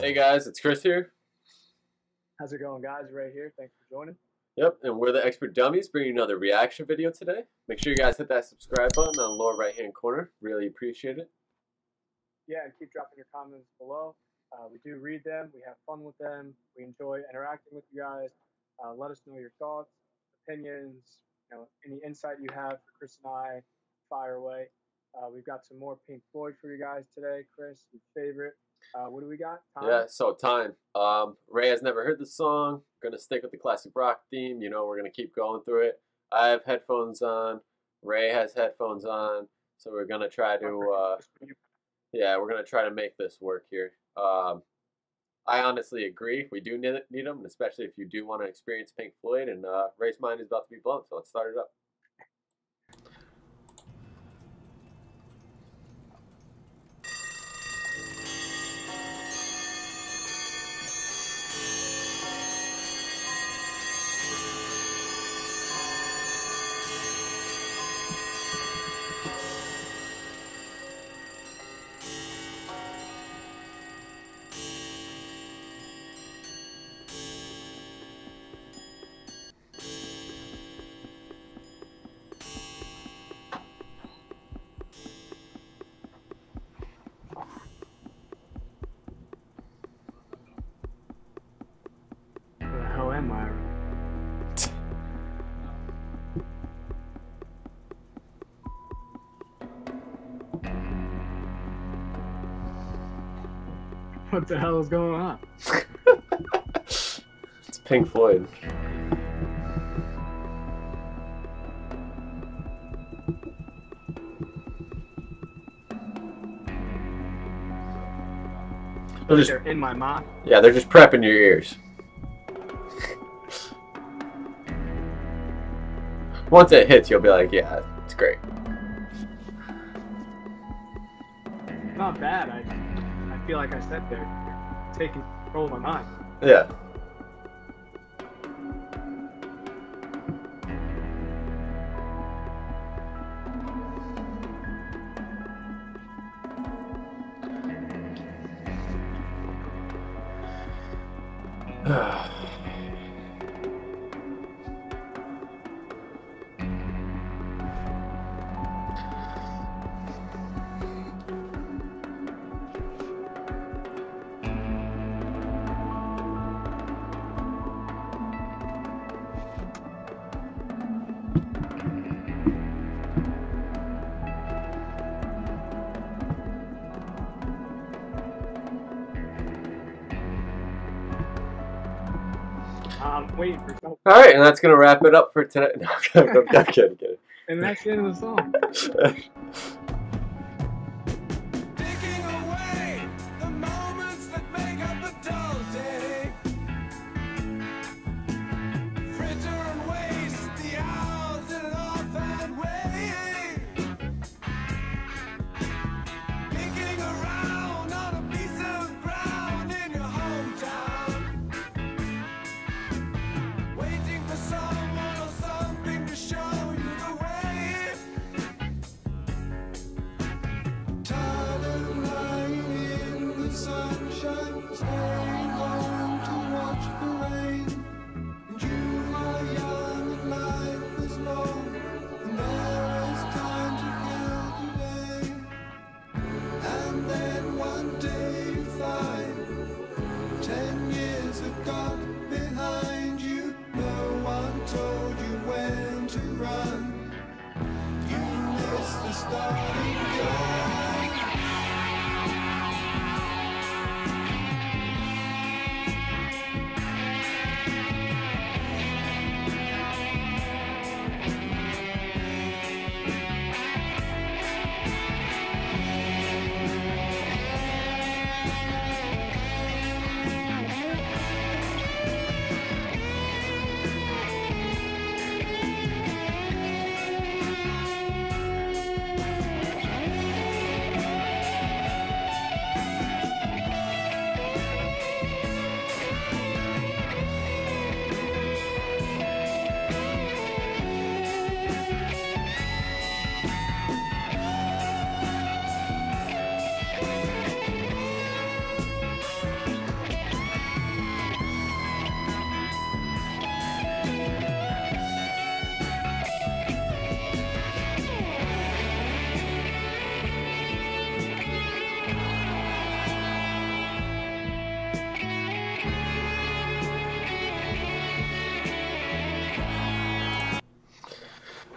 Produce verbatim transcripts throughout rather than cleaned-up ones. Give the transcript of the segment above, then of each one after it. Hey guys, it's Chris here. How's it going, guys? Ray here. Thanks for joining. Yep, and we're the Expert Dummies, bringing you another reaction video today. Make sure you guys hit that subscribe button on the lower right-hand corner. Really appreciate it. Yeah, and keep dropping your comments below. Uh, we do read them. We have fun with them. We enjoy interacting with you guys. Uh, let us know your thoughts, opinions, you know, any insight you have for Chris and I. Fire away. Uh, we've got some more Pink Floyd for you guys today, Chris. Your favorite. Uh, what do we got? Time? Yeah, so Time. Um, Ray has never heard the song. Gonna stick with the classic rock theme. You know, we're gonna keep going through it. I have headphones on. Ray has headphones on. So we're gonna try to, uh, yeah, we're gonna try to make this work here. Um, I honestly agree. We do need, need them, especially if you do want to experience Pink Floyd. And uh, Ray's mind is about to be blown. So let's start it up. What the hell is going on? It's Pink Floyd. They're just they're in my mouth. Yeah, they're just prepping your ears. Once it hits, you'll be like, yeah, it's great. Not bad. I I feel like I sat there taking control of my mind. Yeah. Um, waiting for something. All right, and that's gonna wrap it up for today. No, I'm, I'm, I'm kidding, kidding. And that's the end of the song. Digging away the moments that make up the dull day. Fritter and waste the hours in an offhand way. Picking around on a piece of ground in your hometown. Someone or something to show you the way. Tired of lying in the sunshine, staying home to watch the rain. And you are young and life is long, and there is time to kill today. And then one day you find ten years have gone behind you. No one told you when to run. You missed the starting gun.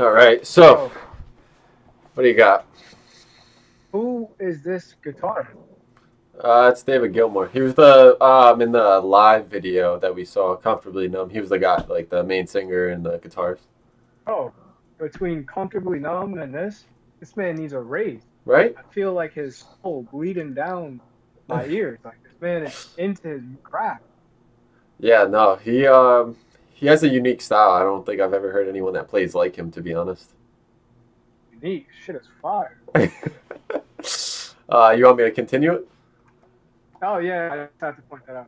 All right, so what do you got? Who is this guitar? Uh, it's David Gilmour. He was the um in the live video that we saw, Comfortably Numb. He was the guy, like the main singer and the guitarist. Oh, between Comfortably Numb and this, this man needs a raise. Right? I feel like his soul bleeding down my ears. Like this man is into his craft. Yeah, no, he um he has a unique style. I don't think I've ever heard anyone that plays like him, to be honest. Unique shit is fire. uh, you want me to continue it? Oh yeah, I just have to point that out.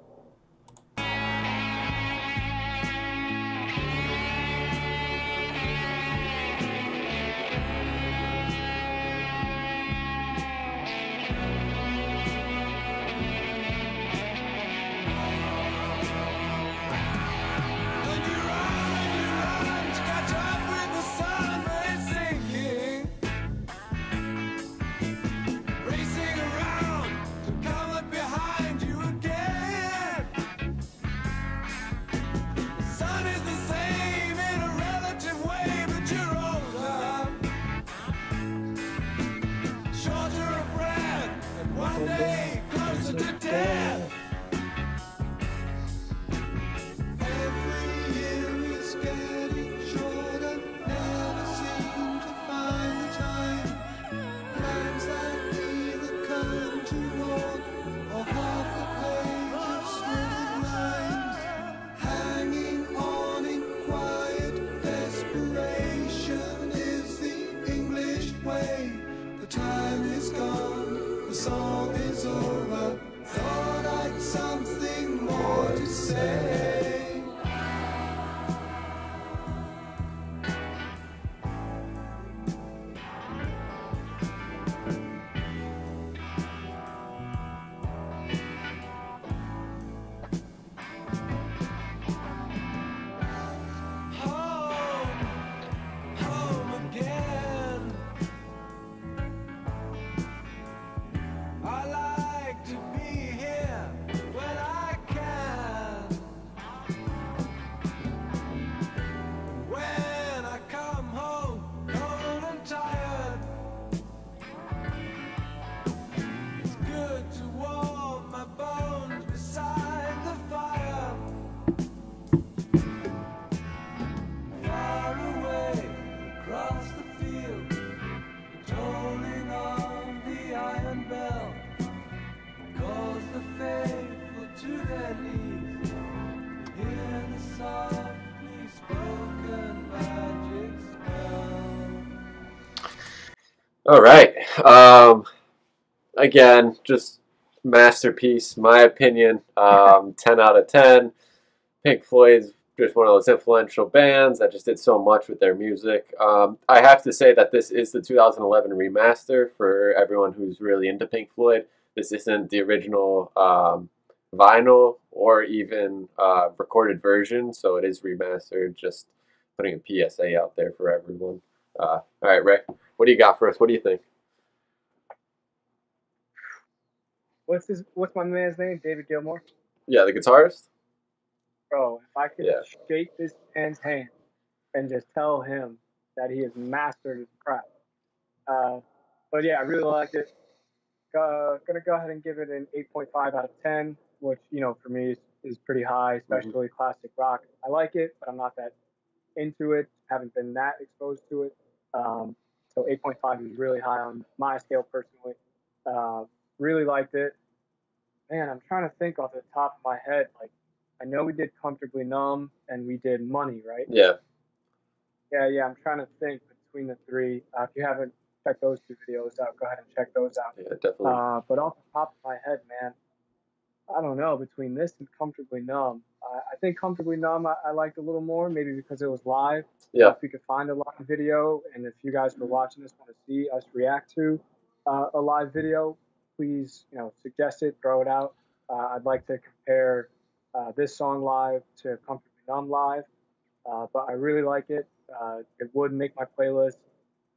All right. Um, again, just masterpiece, my opinion. Um, ten out of ten. Pink Floyd's just one of those influential bands that just did so much with their music. Um, I have to say that this is the two thousand eleven remaster for everyone who's really into Pink Floyd. This isn't the original um, vinyl or even uh, recorded version, so it is remastered. Just putting a P S A out there for everyone. Uh, all right, Ray, what do you got for us? What do you think? What's his, what's my man's name? David Gilmour? Yeah, the guitarist? Bro, if I could yeah. shake this man's hand and just tell him that he has mastered his craft. Uh, but yeah, I really liked it. Uh, gonna go ahead and give it an eight point five out of ten, which, you know, for me is, is pretty high, especially mm-hmm. classic rock. I like it, but I'm not that into it. Haven't been that exposed to it. Um, so eight point five is really high on my scale personally. Uh, really liked it. Man, I'm trying to think off the top of my head. Like, I know we did Comfortably Numb and we did Money, right? Yeah. Yeah, yeah. I'm trying to think between the three. Uh, if you haven't checked those two videos out, go ahead and check those out. Yeah, definitely. Uh, but off the top of my head, man, I don't know. Between this and Comfortably Numb, uh, I think Comfortably Numb I, I liked a little more, maybe because it was live. Yeah. If we could find a live video, and if you guys were watching this want to see us react to uh, a live video, please, you know, suggest it, throw it out. Uh, I'd like to compare uh, this song live to Comfortably Numb live, uh, but I really like it. Uh, it would make my playlist.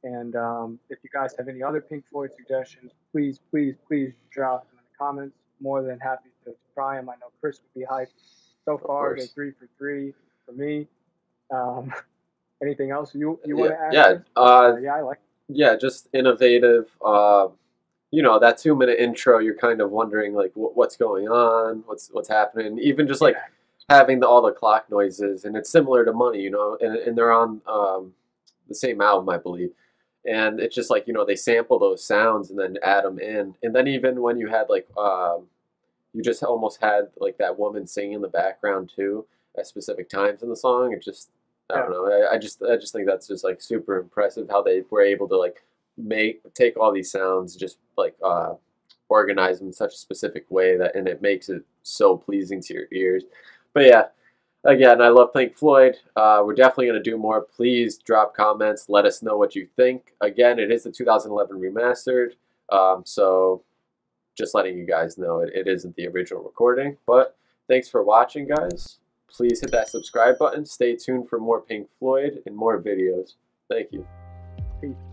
And um, if you guys have any other Pink Floyd suggestions, please, please, please drop them in the comments. More than happy to try him. I know Chris would be hyped. So far, they're three for three for me. Um, Anything else you you want to add? Yeah, yeah, uh, yeah, I like. Yeah, just innovative. Uh, you know, that two minute intro, you're kind of wondering like wh what's going on, what's what's happening. Even just like yeah. having the, all the clock noises, and it's similar to Money, you know, and and they're on um, the same album, I believe. And it's just like, you know, they sample those sounds and then add them in, and then even when you had like um, you just almost had like that woman singing in the background too at specific times in the song. It just I don't know. I, I just I just think that's just like super impressive how they were able to like make take all these sounds, just like uh, organize them in such a specific way that, and it makes it so pleasing to your ears. But yeah, again, I love Pink Floyd. Uh, we're definitely gonna do more. Please drop comments. Let us know what you think. Again, it is the two thousand eleven remastered. Um, so just letting you guys know it, it isn't the original recording. But thanks for watching, guys. Please hit that subscribe button. Stay tuned for more Pink Floyd and more videos. Thank you. Peace.